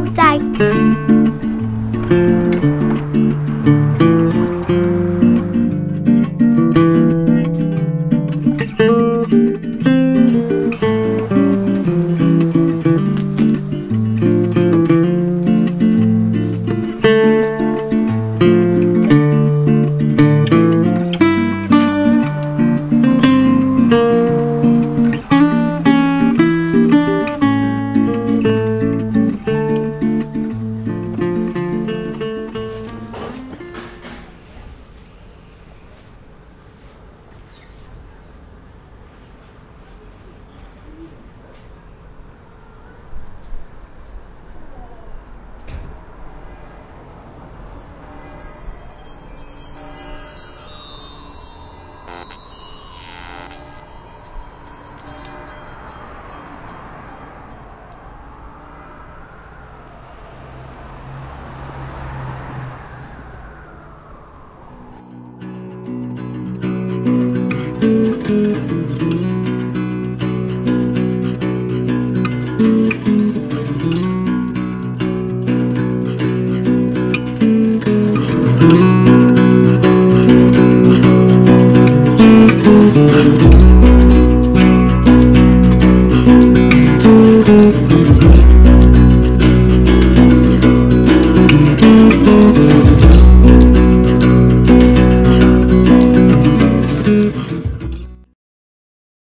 Wow, thanks.